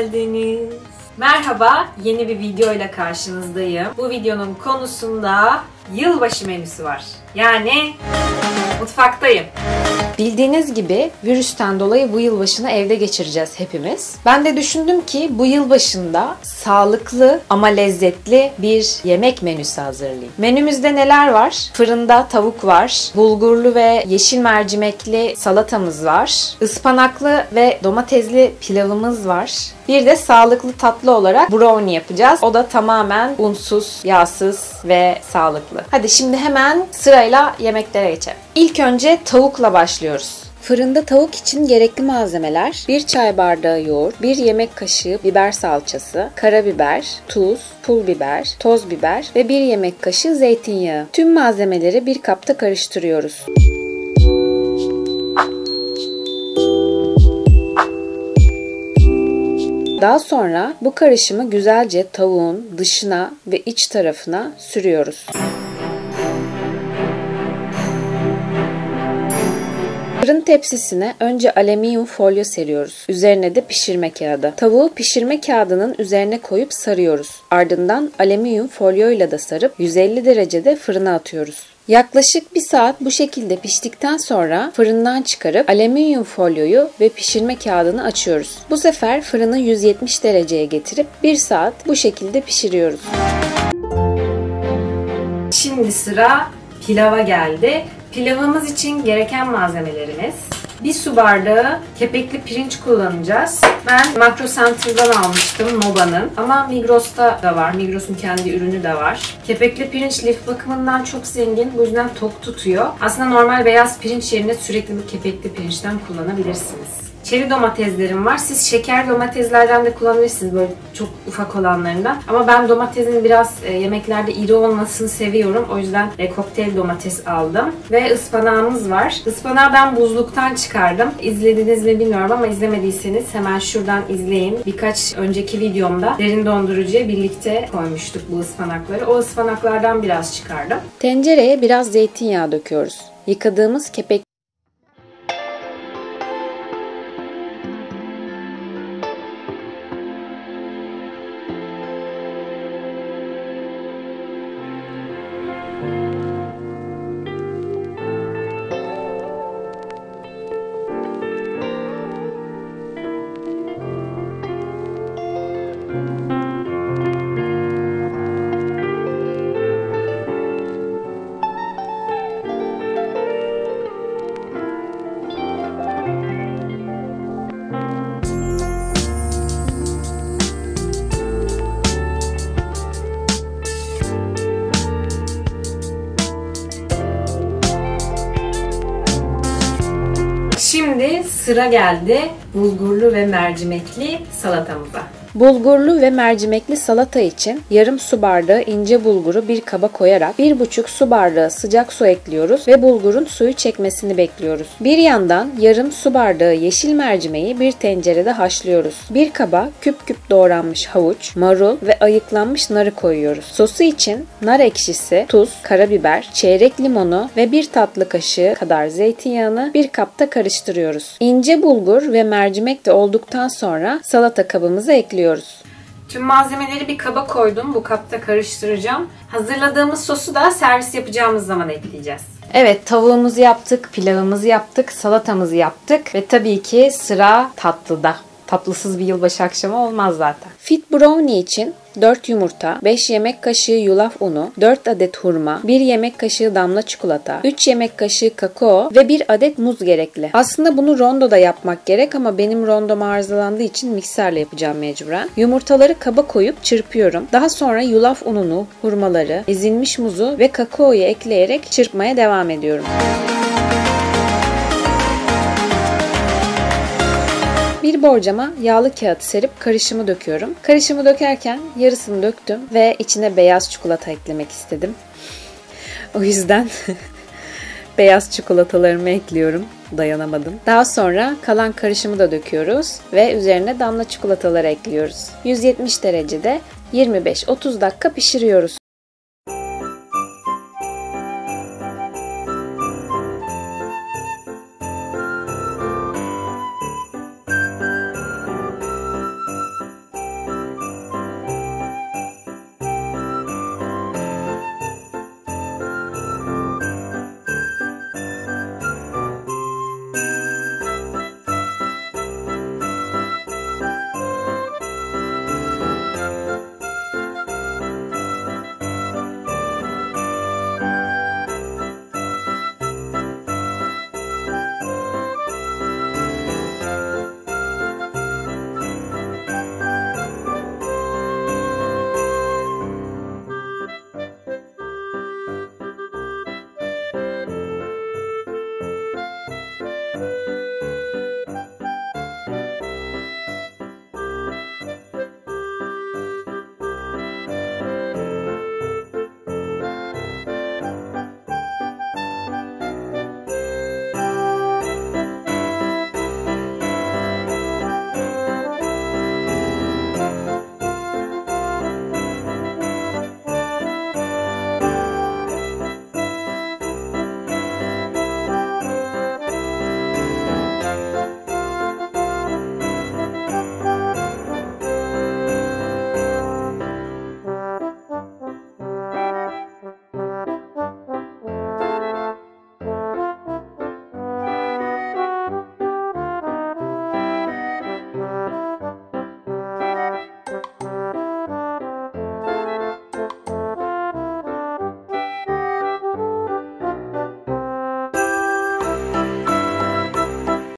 geldiniz. Merhaba, yeni bir videoyla karşınızdayım. Bu videonun konusunda yılbaşı menüsü var. Yani mutfaktayım. Bildiğiniz gibi virüsten dolayı bu yılbaşını evde geçireceğiz hepimiz. Ben de düşündüm ki bu yılbaşında sağlıklı ama lezzetli bir yemek menüsü hazırlayayım. Menümüzde neler var? Fırında tavuk var, bulgurlu ve yeşil mercimekli salatamız var, ıspanaklı ve domatesli pilavımız var. Bir de sağlıklı tatlı olarak brownie yapacağız. O da tamamen unsuz, yağsız ve sağlıklı. Hadi şimdi hemen sırayla yemeklere geçelim. İlk önce tavukla başlıyoruz. Fırında tavuk için gerekli malzemeler: 1 çay bardağı yoğurt, 1 yemek kaşığı biber salçası, karabiber, tuz, pul biber, toz biber ve 1 yemek kaşığı zeytinyağı. Tüm malzemeleri bir kapta karıştırıyoruz. Daha sonra bu karışımı güzelce tavuğun dışına ve iç tarafına sürüyoruz. Fırın tepsisine önce alüminyum folyo seriyoruz. Üzerine de pişirme kağıdı. Tavuğu pişirme kağıdının üzerine koyup sarıyoruz. Ardından alüminyum folyoyla da sarıp 150 derecede fırına atıyoruz. Yaklaşık 1 saat bu şekilde piştikten sonra fırından çıkarıp alüminyum folyoyu ve pişirme kağıdını açıyoruz. Bu sefer fırını 170 dereceye getirip 1 saat bu şekilde pişiriyoruz. Şimdi sıra pilava geldi. Pilavımız için gereken malzemelerimiz: 1 su bardağı kepekli pirinç kullanacağız. Ben Makro Center'dan almıştım, Moba'nın. Ama Migros'ta da var. Migros'un kendi ürünü de var. Kepekli pirinç lif bakımından çok zengin. Bu yüzden tok tutuyor. Aslında normal beyaz pirinç yerine sürekli bu kepekli pirinçten kullanabilirsiniz. Çeri domateslerim var. Siz şeker domateslerden de kullanabilirsiniz, böyle çok ufak olanlarından. Ama ben domatesin biraz yemeklerde iri olmasını seviyorum. O yüzden kokteyl domates aldım. Ve ıspanağımız var. Ispanağı ben buzluktan çıkardım. İzlediniz mi bilmiyorum ama izlemediyseniz hemen şuradan izleyin. Birkaç önceki videomda derin dondurucuya birlikte koymuştuk bu ıspanakları. O ıspanaklardan biraz çıkardım. Tencereye biraz zeytinyağı döküyoruz. Yıkadığımız kepek sıra geldi bulgurlu ve mercimekli salatamıza. Bulgurlu ve mercimekli salata için yarım su bardağı ince bulguru bir kaba koyarak 1,5 su bardağı sıcak su ekliyoruz ve bulgurun suyu çekmesini bekliyoruz. Bir yandan yarım su bardağı yeşil mercimeği bir tencerede haşlıyoruz. Bir kaba küp küp doğranmış havuç, marul ve ayıklanmış narı koyuyoruz. Sosu için nar ekşisi, tuz, karabiber, çeyrek limonu ve 1 tatlı kaşığı kadar zeytinyağını bir kapta karıştırıyoruz. İnce bulgur ve mercimek de olduktan sonra salata kabımıza ekliyoruz. Tüm malzemeleri bir kaba koydum. Bu kapta karıştıracağım. Hazırladığımız sosu da servis yapacağımız zaman ekleyeceğiz. Evet, tavuğumuzu yaptık, pilavımızı yaptık, salatamızı yaptık ve tabii ki sıra tatlıda. Tatlısız bir yılbaşı akşamı olmaz zaten. Fit brownie için 4 yumurta, 5 yemek kaşığı yulaf unu, 4 adet hurma, 1 yemek kaşığı damla çikolata, 3 yemek kaşığı kakao ve 1 adet muz gerekli. Aslında bunu rondoda yapmak gerek ama benim rondom arızalandığı için mikserle yapacağım mecburen. Yumurtaları kaba koyup çırpıyorum. Daha sonra yulaf ununu, hurmaları, ezilmiş muzu ve kakaoyu ekleyerek çırpmaya devam ediyorum. Bir borcama yağlı kağıt serip karışımı döküyorum. Karışımı dökerken yarısını döktüm ve içine beyaz çikolata eklemek istedim. O yüzden beyaz çikolatalarımı ekliyorum. Dayanamadım. Daha sonra kalan karışımı da döküyoruz ve üzerine damla çikolataları ekliyoruz. 170 derecede 25-30 dakika pişiriyoruz.